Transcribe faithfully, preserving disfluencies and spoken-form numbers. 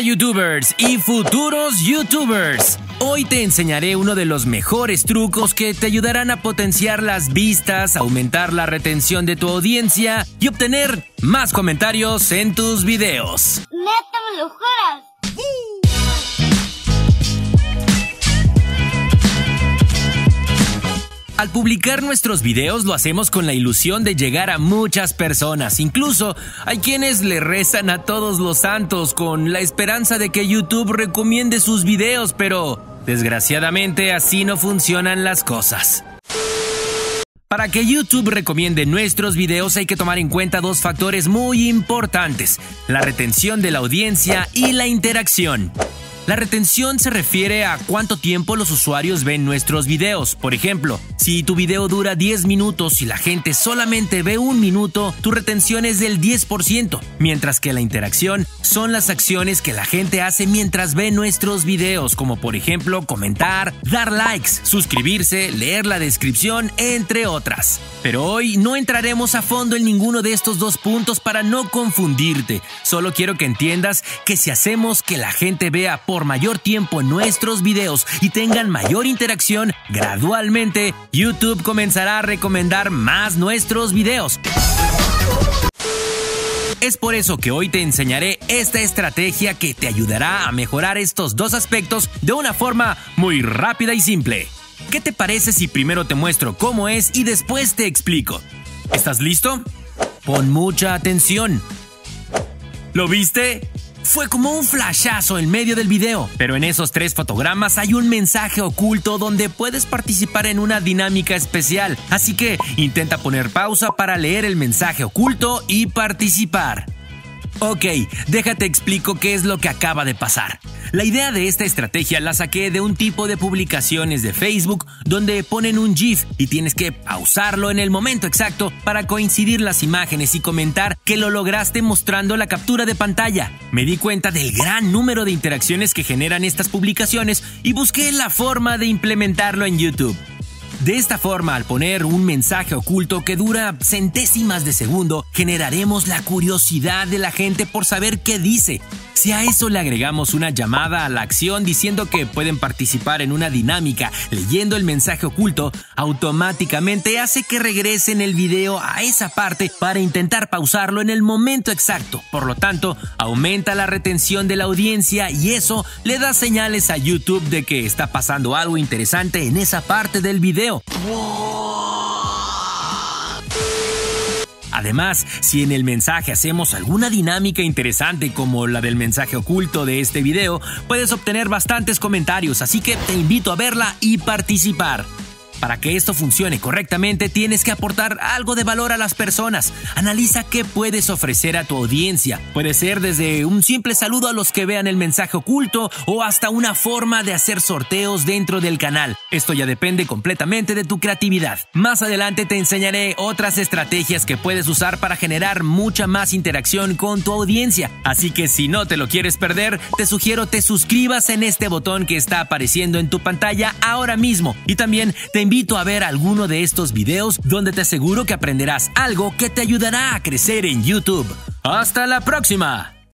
Hola YouTubers y futuros YouTubers. Hoy te enseñaré uno de los mejores trucos que te ayudarán a potenciar las vistas, aumentar la retención de tu audiencia y obtener más comentarios en tus videos. ¡Neta, me lo juras! Al publicar nuestros videos lo hacemos con la ilusión de llegar a muchas personas. Incluso hay quienes le rezan a todos los santos con la esperanza de que YouTube recomiende sus videos, pero desgraciadamente así no funcionan las cosas. Para que YouTube recomiende nuestros videos hay que tomar en cuenta dos factores muy importantes: la retención de la audiencia y la interacción. La retención se refiere a cuánto tiempo los usuarios ven nuestros videos. Por ejemplo, si tu video dura diez minutos y la gente solamente ve un minuto, tu retención es del diez por ciento, mientras que la interacción son las acciones que la gente hace mientras ve nuestros videos, como por ejemplo comentar, dar likes, suscribirse, leer la descripción, entre otras. Pero hoy no entraremos a fondo en ninguno de estos dos puntos para no confundirte. Solo quiero que entiendas que si hacemos que la gente vea por Por mayor tiempo nuestros videos y tengan mayor interacción, gradualmente YouTube comenzará a recomendar más nuestros videos. Es por eso que hoy te enseñaré esta estrategia que te ayudará a mejorar estos dos aspectos de una forma muy rápida y simple. ¿Qué te parece si primero te muestro cómo es y después te explico? ¿Estás listo? Pon mucha atención. ¿Lo viste? Fue como un flashazo en medio del video, pero en esos tres fotogramas hay un mensaje oculto donde puedes participar en una dinámica especial, así que intenta poner pausa para leer el mensaje oculto y participar. Ok, déjate explico qué es lo que acaba de pasar. La idea de esta estrategia la saqué de un tipo de publicaciones de Facebook donde ponen un GIF y tienes que pausarlo en el momento exacto para coincidir las imágenes y comentar que lo lograste mostrando la captura de pantalla. Me di cuenta del gran número de interacciones que generan estas publicaciones y busqué la forma de implementarlo en YouTube. De esta forma, al poner un mensaje oculto que dura centésimas de segundo, generaremos la curiosidad de la gente por saber qué dice. Si a eso le agregamos una llamada a la acción diciendo que pueden participar en una dinámica leyendo el mensaje oculto, automáticamente hace que regresen el video a esa parte para intentar pausarlo en el momento exacto. Por lo tanto, aumenta la retención de la audiencia y eso le da señales a YouTube de que está pasando algo interesante en esa parte del video. Además, si en el mensaje hacemos alguna dinámica interesante como la del mensaje oculto de este video, puedes obtener bastantes comentarios, así que te invito a verla y participar. Para que esto funcione correctamente, tienes que aportar algo de valor a las personas. Analiza qué puedes ofrecer a tu audiencia. Puede ser desde un simple saludo a los que vean el mensaje oculto o hasta una forma de hacer sorteos dentro del canal. Esto ya depende completamente de tu creatividad. Más adelante te enseñaré otras estrategias que puedes usar para generar mucha más interacción con tu audiencia. Así que si no te lo quieres perder, te sugiero te suscribas en este botón que está apareciendo en tu pantalla ahora mismo. Y también te invito a ver alguno de estos videos donde te aseguro que aprenderás algo que te ayudará a crecer en YouTube. ¡Hasta la próxima!